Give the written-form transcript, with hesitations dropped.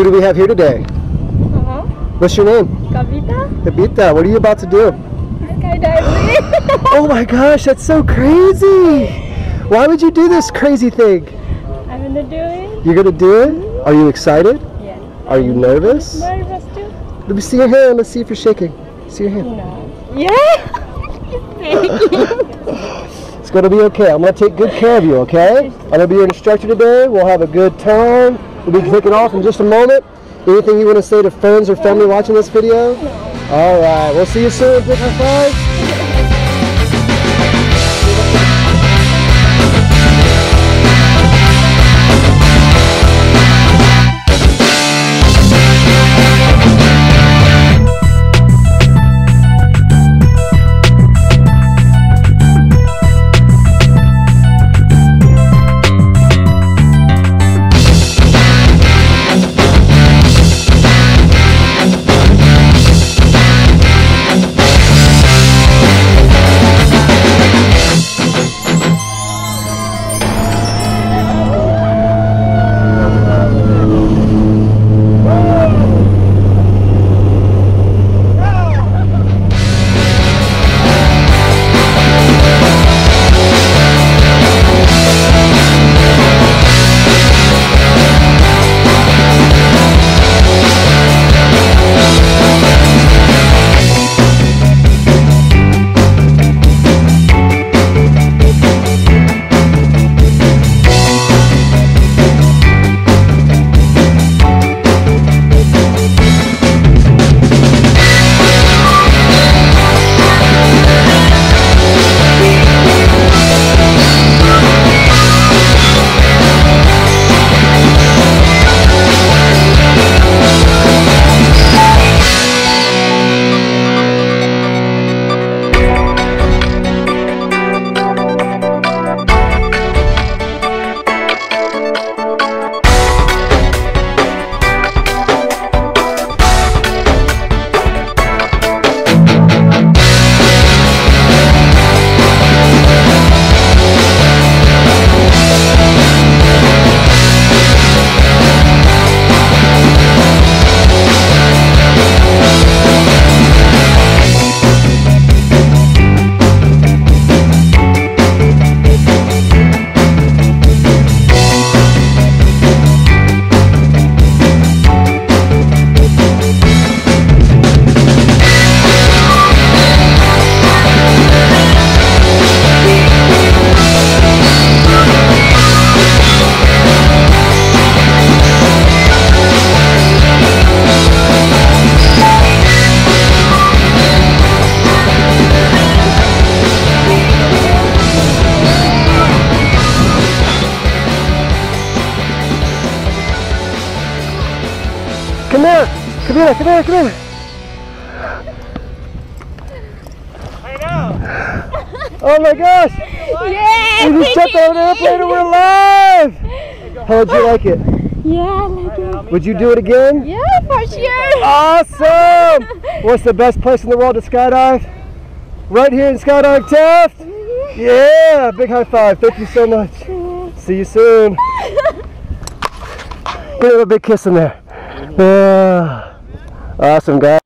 Who do we have here today? Hello. What's your name? Kabita. Kabita, what are you about to do? Skydiving. Oh my gosh, that's so crazy! Why would you do this crazy thing? I'm gonna do it. You're gonna do it? Mm-hmm. Are you excited? Yeah. Are you nervous? I'm nervous too. Let me see your hand. Let's see if you're shaking. See your hand. No. Yeah. It's gonna be okay. I'm gonna take good care of you. Okay. I'm gonna be your instructor today. We'll have a good time. We'll be kicking off in just a moment. Anything you want to say to friends or family watching this video? No. All right, we'll see you soon. Big high five. Come here! Come here! Come here! Come here! I know! Oh my gosh! Yeah! We just jumped on an airplane and we're alive! How did you like it? Yeah, I like it. Would you do it again? Yeah, for sure! Awesome! What's the best place in the world to skydive? Right here in Skydive Taft? Yeah! Big high five! Thank you so much! See you soon! Give him a big kiss in there. Yeah. Awesome, guys.